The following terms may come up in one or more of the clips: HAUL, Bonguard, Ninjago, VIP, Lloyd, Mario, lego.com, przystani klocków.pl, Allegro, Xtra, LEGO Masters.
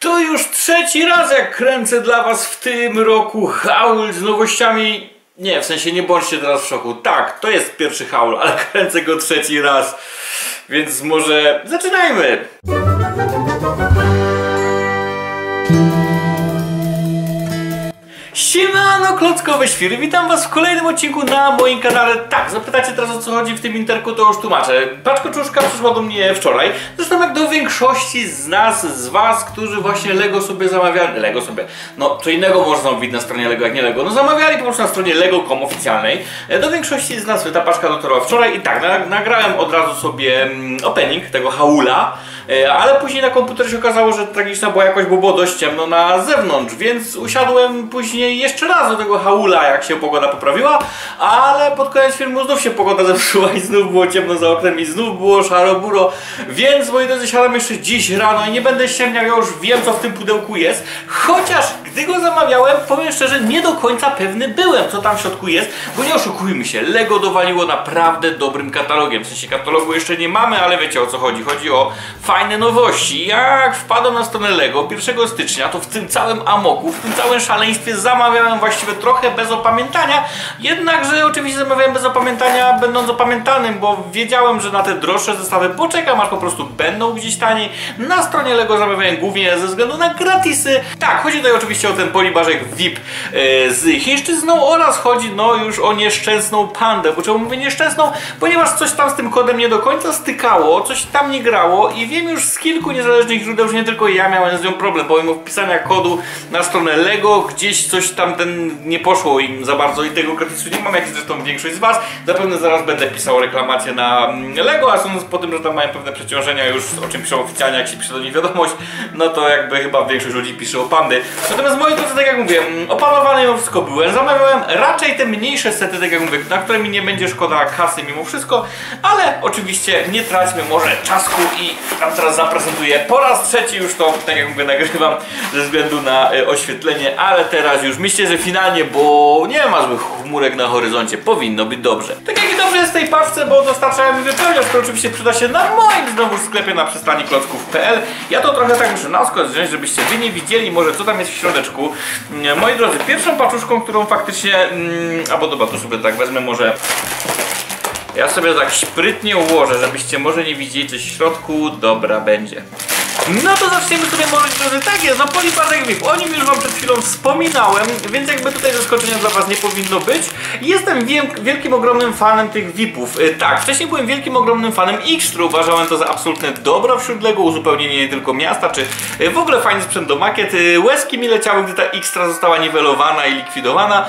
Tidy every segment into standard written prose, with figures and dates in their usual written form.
To już trzeci raz, jak kręcę dla was w tym roku haul z nowościami. Nie, w sensie nie bądźcie teraz w szoku. Tak, to jest pierwszy haul, ale kręcę go trzeci raz. Więc może zaczynajmy! Siemano klockowe świry, witam was w kolejnym odcinku na moim kanale. Tak, zapytacie teraz o co chodzi w tym interku, to już tłumaczę. Paczkoczuszka przyszła do mnie wczoraj. Zresztą jak do większości z nas, z was, którzy właśnie Lego sobie zamawiali. Lego sobie, no co innego można zamówić na stronie Lego jak nie Lego. No zamawiali po prostu na stronie lego.com oficjalnej. Do większości z nas ta paczka dotarła wczoraj i tak, nagrałem od razu sobie opening tego haula. Ale później na komputerze się okazało, że tragiczna była jakoś, bo było dość ciemno na zewnątrz, więc usiadłem później jeszcze raz do tego haula, jak się pogoda poprawiła, ale pod koniec filmu znów się pogoda zepsuła i znów było ciemno za oknem i znów było szaro-buro, więc moi drodzy, siadam jeszcze dziś rano i nie będę ściemniał, ja już wiem co w tym pudełku jest, chociaż gdy go zamawiałem, powiem szczerze, nie do końca pewny byłem, co tam w środku jest, bo nie oszukujmy się, Lego dowaliło naprawdę dobrym katalogiem, w sensie katalogu jeszcze nie mamy, ale wiecie o co chodzi, chodzi o fajne nowości. Jak wpadłem na stronę Lego 1 stycznia, to w tym całym amoku, w tym całym szaleństwie zamawiałem właściwie trochę bez opamiętania, jednakże oczywiście zamawiałem bez opamiętania, będąc opamiętanym, bo wiedziałem, że na te droższe zestawy poczekam, aż po prostu będą gdzieś taniej. Na stronie Lego zamawiałem głównie ze względu na gratisy. Tak, chodzi tutaj oczywiście o ten polibarzek VIP z chińszczyzną oraz chodzi no już o nieszczęsną pandę. Bo czemu mówię nieszczęsną? Ponieważ coś tam z tym kodem nie do końca stykało, coś tam nie grało i wiem już z kilku niezależnych źródeł, że nie tylko ja miałem z nią problem, pomimo wpisania kodu na stronę Lego, gdzieś coś tam nie poszło im za bardzo i tego gratisu nie mam, jak zresztą większość z was. Zapewne zaraz będę pisał reklamację na Lego, a sądząc po tym, że tam mają pewne przeciążenia już, o czym piszą oficjalnie, jak się pisze do nich wiadomość, no to jakby chyba większość ludzi pisze o pandy. Natomiast moi drodzy, tak jak mówię, opanowany mimo wszystko byłem, zamawiałem raczej te mniejsze sety, tak jak mówię, na które mi nie będzie szkoda kasy mimo wszystko, ale oczywiście nie traćmy może czasu i tam teraz zaprezentuję po raz trzeci już to, tak jak mówię, nagrywam ze względu na oświetlenie, ale teraz już myślę, że finalnie, bo nie ma złych chmurek na horyzoncie, powinno być dobrze. Tak jak i dobrze jest w tej paczce, bo dostarczałem i wypełniasz, to oczywiście przyda się na moim znowu sklepie na przystani klocków.pl. Ja to trochę tak muszę na skos wziąć, żebyście wy nie widzieli może co tam jest w środeczku. Moi drodzy, pierwszą paczuszką, którą faktycznie, albo dobra, to sobie tak wezmę może. Ja sobie tak sprytnie ułożę, żebyście może nie widzieli coś w środku. Dobra, będzie. No to zaczniemy sobie może, drodzy, tak jest, no polibarzek VIP, o nim już wam przed chwilą wspominałem, więc jakby tutaj zaskoczenia dla was nie powinno być. Jestem wielkim, ogromnym fanem tych VIPów. Tak, wcześniej byłem wielkim, ogromnym fanem Xtry, uważałem to za absolutne dobro wśród Lego, uzupełnienie nie tylko miasta, czy w ogóle fajny sprzęt do makiet. Łezki mi leciały, gdy ta Xtra została niwelowana i likwidowana.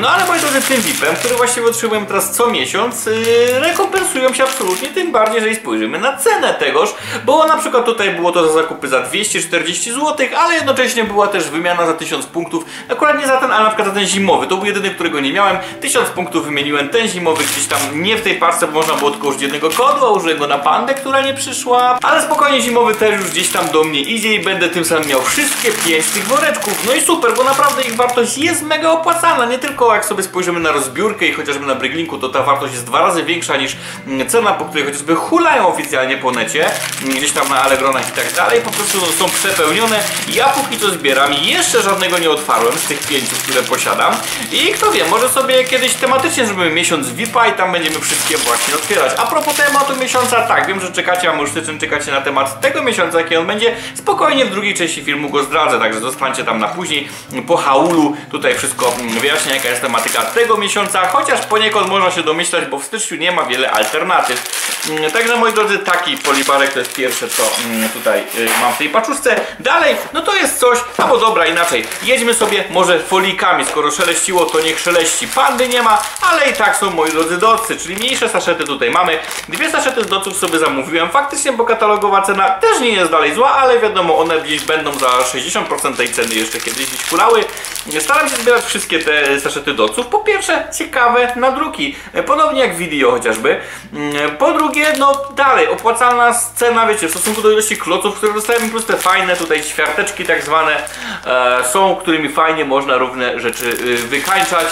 No ale moi drodzy, tym VIPem, który właściwie otrzymuję teraz co miesiąc, rekompensują się absolutnie, tym bardziej, jeżeli spojrzymy na cenę tegoż, bo na przykład tutaj było to za zakupy za 240 zł, ale jednocześnie była też wymiana za 1000 punktów, akurat nie za ten, ale na przykład za ten zimowy, to był jedyny, którego nie miałem, 1000 punktów wymieniłem, ten zimowy gdzieś tam nie w tej paczce, bo można było tylko użyć jednego kodu, a użyłem go na pandę, która nie przyszła, ale spokojnie zimowy też już gdzieś tam do mnie idzie i będę tym samym miał wszystkie 5 tych woreczków, no i super, bo naprawdę ich wartość jest mega opłacalna, nie tylko jak sobie spojrzymy na rozbiórkę i chociażby na Bryglinku, to ta wartość jest 2 razy większa niż cena, po której chociażby hulają oficjalnie po necie, gdzieś tam na Allegronach i tak dalej. Po prostu są przepełnione. Ja póki co zbieram, jeszcze żadnego nie otwarłem z tych 5, które posiadam. I kto wie, może sobie kiedyś tematycznie zrobimy miesiąc VIP-a i tam będziemy wszystkie właśnie otwierać. A propos tematu miesiąca, tak, wiem, że czekacie, a może czekacie na temat tego miesiąca, jaki on będzie. Spokojnie w drugiej części filmu go zdradzę, także zostańcie tam na później. Po haulu tutaj wszystko wyjaśnię, jaka jest tematyka tego miesiąca, chociaż poniekąd można się domyślać, bo w styczniu nie ma wiele alternatyw. Także moi drodzy, taki polibarek to jest pierwsze, co tutaj mam w tej paczuszce. Dalej, no to jest coś, albo dobra, inaczej, jedźmy sobie może folikami, skoro szeleściło, to niech szeleści. Pandy nie ma, ale i tak są, moi drodzy, docy, czyli mniejsze saszety tutaj mamy. 2 saszety z doców sobie zamówiłem, faktycznie, bo katalogowa cena też nie jest dalej zła, ale wiadomo, one gdzieś będą za 60% tej ceny jeszcze kiedyś gdzieś hulały. Staram się zbierać wszystkie te saszety doców, po pierwsze, ciekawe nadruki, ponownie jak video chociażby, po drugie, no dalej, opłacalna cena, wiecie, w stosunku do ilości kloców, które dostałem, plus te fajne tutaj ćwiarteczki tak zwane są, którymi fajnie można różne rzeczy wykańczać.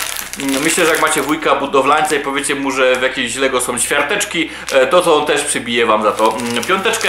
Myślę, że jak macie wujka budowlańca i powiecie mu, że w jakiejś Lego są ćwiarteczki, to on też przybije wam za to piąteczkę.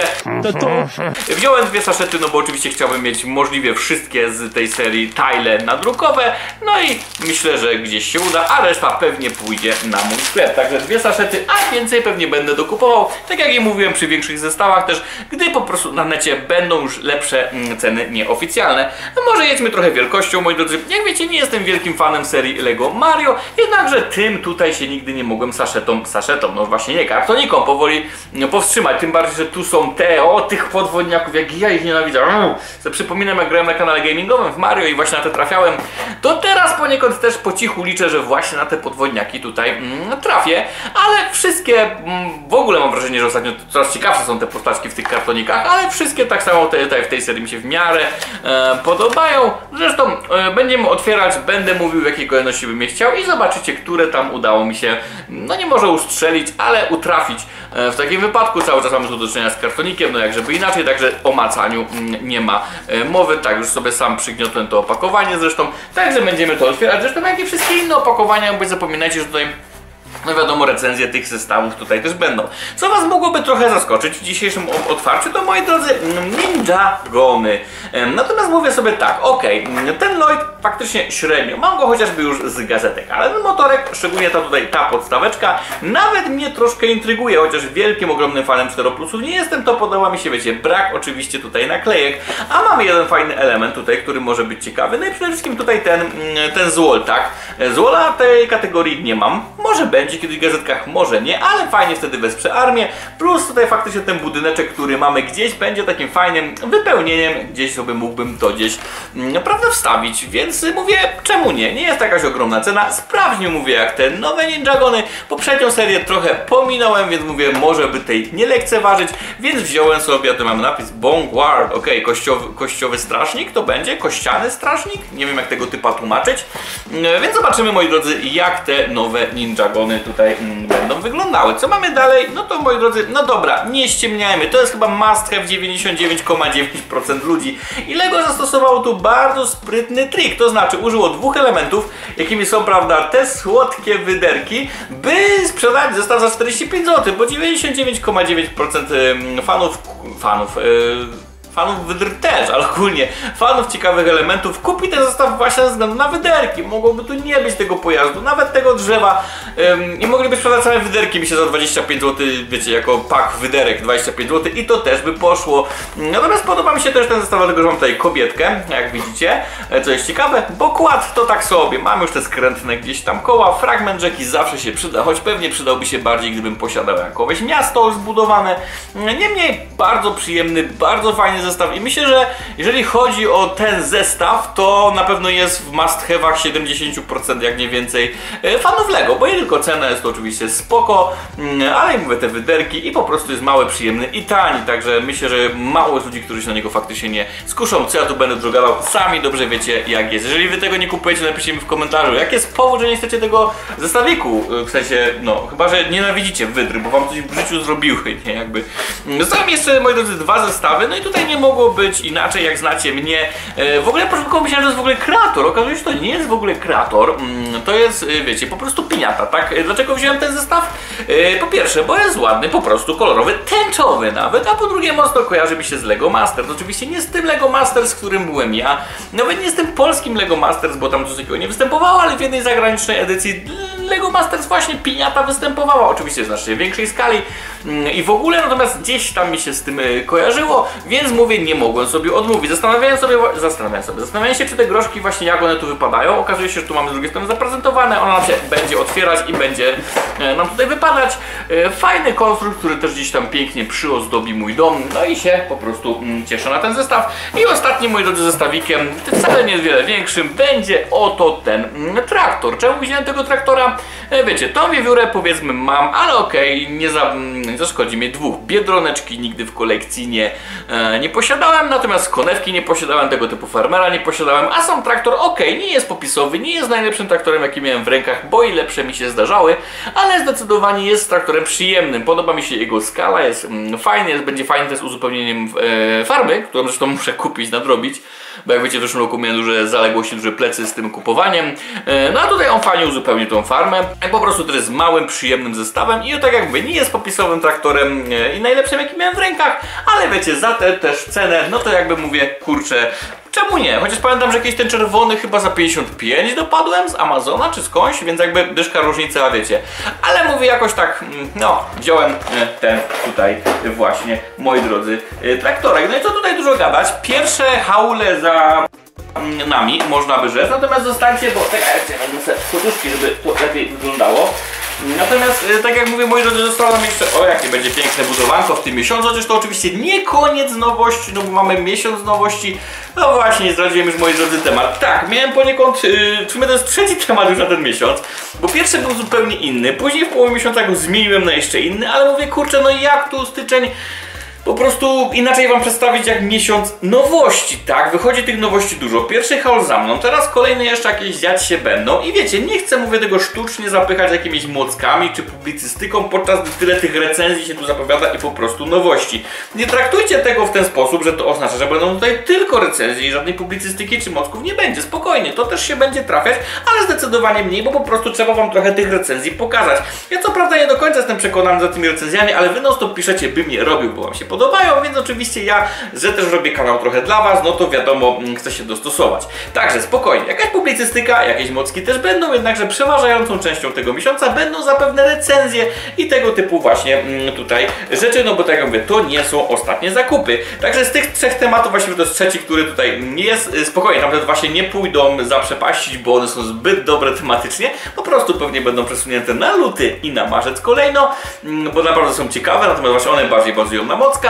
Wziąłem dwie saszety, no bo oczywiście chciałbym mieć możliwie wszystkie z tej serii tile nadrukowe. No i myślę, że gdzieś się uda, a reszta pewnie pójdzie na mój sklep. Także dwie saszety, a więcej pewnie będę dokupował. Tak jak i mówiłem przy większych zestawach też, gdy po prostu na necie będą już lepsze ceny nieoficjalne. No może jedźmy trochę wielkością, moi drodzy. Jak wiecie, nie jestem wielkim fanem serii Lego Mario, jednakże tym tutaj się nigdy nie mogłem saszetą, no właśnie nie, kartoniką powoli powstrzymać. Tym bardziej, że tu są te, tych podwodniaków, jak ja ich nienawidzę. Przypominam, jak grałem na kanale gamingowym w Mario i właśnie na te trafiałem, to teraz poniekąd też po cichu liczę, że właśnie na te podwodniaki tutaj trafię, ale wszystkie, w ogóle mam wrażenie, że ostatnio coraz ciekawsze są te postaczki w tych kartonikach, ale wszystkie tak samo tutaj w tej serii mi się w miarę podobają. Zresztą będziemy otwierać, będę mówił, w jakiej kolejności bym je chciał i zobaczycie, które tam udało mi się, no nie może ustrzelić, ale utrafić. W takim wypadku cały czas mamy tu do czynienia z kartonikiem, no jak żeby inaczej, także o macaniu nie ma mowy. Tak, już sobie sam przygniotłem to opakowanie zresztą, także będziemy to otwierać. Zresztą jak i wszystkie inne opakowania, bo zapominajcie, że tutaj, no wiadomo, recenzje tych zestawów tutaj też będą. Co was mogłoby trochę zaskoczyć w dzisiejszym otwarciu, to moi drodzy Ninjagony. Natomiast mówię sobie tak, okej, ten Lloyd faktycznie średnio, mam go chociażby już z gazetek, ale ten motorek, szczególnie ta tutaj, ta podstaweczka, nawet mnie troszkę intryguje, chociaż wielkim, ogromnym fanem 4+ów nie jestem, to podoba mi się, wiecie, brak oczywiście tutaj naklejek, a mamy jeden fajny element tutaj, który może być ciekawy, no i przede wszystkim tutaj ten złol, tak? Złola tej kategorii nie mam, może będzie kiedyś w gazetkach, może nie, ale fajnie wtedy wesprze armię, plus tutaj faktycznie ten budyneczek, który mamy gdzieś, będzie takim fajnym wypełnieniem, gdzieś sobie mógłbym to gdzieś naprawdę wstawić, więc mówię, czemu nie, nie jest to jakaś ogromna cena, sprawdźmy, mówię, jak te nowe Ninjagony, poprzednią serię trochę pominąłem, więc mówię, może by tej nie lekceważyć, więc wziąłem sobie, a tu mamy napis Bonguard, kościowy strażnik, to będzie kościany strażnik, nie wiem jak tego typa tłumaczyć, więc zobaczymy, moi drodzy, jak te nowe Ninjagony tutaj będą wyglądały. Co mamy dalej? No to, moi drodzy, no dobra, nie ściemniajmy, to jest chyba must have 99,9% ludzi i Lego zastosował tu bardzo sprytny trik, to znaczy użyło dwóch elementów, jakimi są, prawda, te słodkie wyderki, by sprzedać zestaw za 45 zł, bo 99,9% fanów wydr też, ale ogólnie fanów ciekawych elementów kupi ten zestaw właśnie ze względu na wyderki. Mogłoby tu nie być tego pojazdu, nawet tego drzewa i mogliby sprzedać same wyderki, mi się za 25 zł, wiecie, jako pak wyderek 25 zł i to też by poszło. Natomiast podoba mi się też ten zestaw, dlatego że mam tutaj kobietkę, jak widzicie, co jest ciekawe, bo kład to tak sobie, mam już te skrętne gdzieś tam koła, fragment rzeki zawsze się przyda, choć pewnie przydałby się bardziej, gdybym posiadał jakieś miasto zbudowane. Niemniej bardzo przyjemny, bardzo fajny zestaw i myślę, że jeżeli chodzi o ten zestaw, to na pewno jest w must have'ach 70%, jak nie więcej, fanów Lego, bo nie tylko cena jest to oczywiście spoko, ale mówię, te wyderki i po prostu jest mały, przyjemny i tani, także myślę, że mało jest ludzi, którzy się na niego faktycznie nie skuszą. Co ja tu będę drogadał, sami dobrze wiecie jak jest. Jeżeli wy tego nie kupujecie, napiszcie mi w komentarzu, jaki jest powód, że nie chcecie tego zestawiku, w sensie, no, chyba że nienawidzicie wydry, bo wam coś w życiu zrobiły, nie, jakby. Zostałem jeszcze, moi drodzy, dwa zestawy, no i tutaj nie mogło być inaczej, jak znacie mnie. W ogóle początkowo myślałem, że jest w ogóle kreator. Okazuje się, że to nie jest w ogóle kreator. To jest, wiecie, po prostu piniata, tak? Dlaczego wziąłem ten zestaw? Po pierwsze, bo jest ładny, po prostu kolorowy, tęczowy nawet, a po drugie mocno kojarzy mi się z Lego Masters. Oczywiście nie z tym Lego Masters, z którym byłem ja. Nawet nie z tym polskim Lego Masters, bo tam coś takiego nie występowało, ale w jednej zagranicznej edycji Lego Masters właśnie piniata występowała. Oczywiście w znacznie większej skali i w ogóle, natomiast gdzieś tam mi się z tym kojarzyło, więc mówię, nie mogłem sobie odmówić. Zastanawiałem się, czy te groszki właśnie, jak one tu wypadają. Okazuje się, że tu mamy z drugiej strony zaprezentowane, ona nam się będzie otwierać i będzie nam tutaj wypadać. Fajny konstrukt, który też gdzieś tam pięknie przyozdobi mój dom, no i się po prostu cieszę na ten zestaw. I ostatnim, moi drodzy, zestawikiem, wcale nie jest wiele większym, będzie oto ten traktor. Czemu widziałem tego traktora? Wiecie, tą wiewiórę powiedzmy mam, ale okej, nie zaszkodzi mi dwóch. Biedroneczki nigdy w kolekcji nie posiadałem, natomiast konewki nie posiadałem, tego typu farmera nie posiadałem, a sam traktor nie jest popisowy, nie jest najlepszym traktorem, jaki miałem w rękach, bo i lepsze mi się zdarzały, ale zdecydowanie jest traktorem przyjemnym, podoba mi się jego skala, jest fajny, będzie fajny też uzupełnieniem farmy, którą zresztą muszę kupić na drogę. zrobić, bo jak wiecie, w zeszłym roku miałem duże zaległości, duże plecy z tym kupowaniem. No a tutaj on fajnie uzupełnił tą farmę. Po prostu to jest małym, przyjemnym zestawem i tak jak mówię, nie jest popisowym traktorem i najlepszym, jaki miałem w rękach, ale wiecie, za tę też cenę, no to jakby mówię, kurczę, czemu nie? Chociaż pamiętam, że jakiś ten czerwony chyba za 55 dopadłem z Amazona czy skądś, więc jakby dyszka różnica, wiecie. Ale mówię jakoś tak, no, wziąłem ten tutaj właśnie, moi drodzy, traktorek. No i co tutaj dużo gadać? Pierwsze haule za nami, można by rzec. Natomiast zostańcie, bo czekajcie, będę sobie poduszki, żeby to lepiej wyglądało. Natomiast, tak jak mówię, moi drodzy, zostało nam jeszcze, o jakie będzie piękne budowanko w tym miesiącu, chociaż to oczywiście nie koniec nowości, no bo mamy miesiąc nowości. No właśnie, zdradziłem już, moi drodzy, temat. Tak, miałem poniekąd, w sumie to jest trzeci temat już na ten miesiąc, bo pierwszy był zupełnie inny, później w połowie miesiąca go zmieniłem na jeszcze inny, ale mówię, kurczę, no jak tu styczeń, po prostu inaczej wam przedstawić jak miesiąc nowości, tak? Wychodzi tych nowości dużo. Pierwszy haul za mną, teraz kolejne jeszcze jakieś dziać się będą. I wiecie, nie chcę, mówię, tego sztucznie zapychać jakimiś mockami czy publicystyką, podczas gdy tyle tych recenzji się tu zapowiada i po prostu nowości. Nie traktujcie tego w ten sposób, że to oznacza, że będą tutaj tylko recenzje i żadnej publicystyki czy mocków nie będzie. Spokojnie, to też się będzie trafiać, ale zdecydowanie mniej, bo po prostu trzeba wam trochę tych recenzji pokazać. Ja co prawda nie do końca jestem przekonany za tymi recenzjami, ale wy non stop piszecie, bym je robił, bo wam się podobają, więc oczywiście ja, że też robię kanał trochę dla was, no to wiadomo, chcę się dostosować. Także spokojnie, jakaś publicystyka, jakieś mocki też będą, jednakże przeważającą częścią tego miesiąca będą zapewne recenzje i tego typu właśnie tutaj rzeczy, no bo tak jak mówię, to nie są ostatnie zakupy. Także z tych trzech tematów właśnie to jest trzeci, który tutaj nie jest, spokojnie, tam te dwa się nie pójdą zaprzepaścić, bo one są zbyt dobre tematycznie, po prostu pewnie będą przesunięte na luty i na marzec kolejno, bo naprawdę są ciekawe, natomiast właśnie one bardziej bazują na mockach.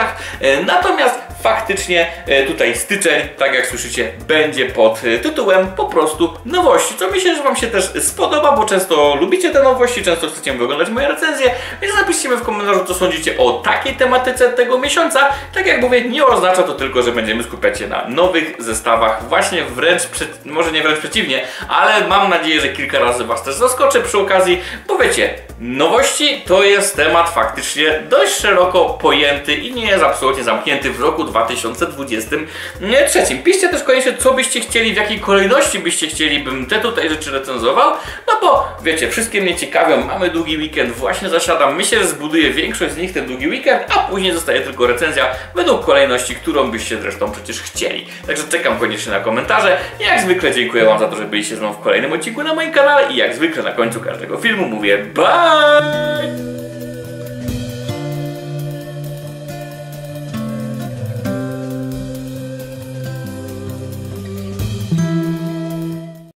Natomiast faktycznie tutaj styczeń, tak jak słyszycie, będzie pod tytułem po prostu nowości, co myślę, że wam się też spodoba, bo często lubicie te nowości, często chcecie oglądać moje recenzje, więc napiszcie mi w komentarzu, co sądzicie o takiej tematyce tego miesiąca. Tak jak mówię, nie oznacza to tylko, że będziemy skupiać się na nowych zestawach, właśnie wręcz, może nie wręcz przeciwnie, ale mam nadzieję, że kilka razy was też zaskoczę przy okazji, bo wiecie, nowości to jest temat faktycznie dość szeroko pojęty i nie jest absolutnie zamknięty w roku 2023. Piszcie też koniecznie, co byście chcieli, w jakiej kolejności byście chcieli, bym te tutaj rzeczy recenzował, no bo wiecie, wszystkie mnie ciekawią, mamy długi weekend, właśnie zasiadam, myślę, że zbuduję większość z nich ten długi weekend, a później zostaje tylko recenzja według kolejności, którą byście zresztą przecież chcieli. Także czekam koniecznie na komentarze. Jak zwykle dziękuję wam za to, że byliście ze mną w kolejnym odcinku na moim kanale i jak zwykle na końcu każdego filmu mówię bye!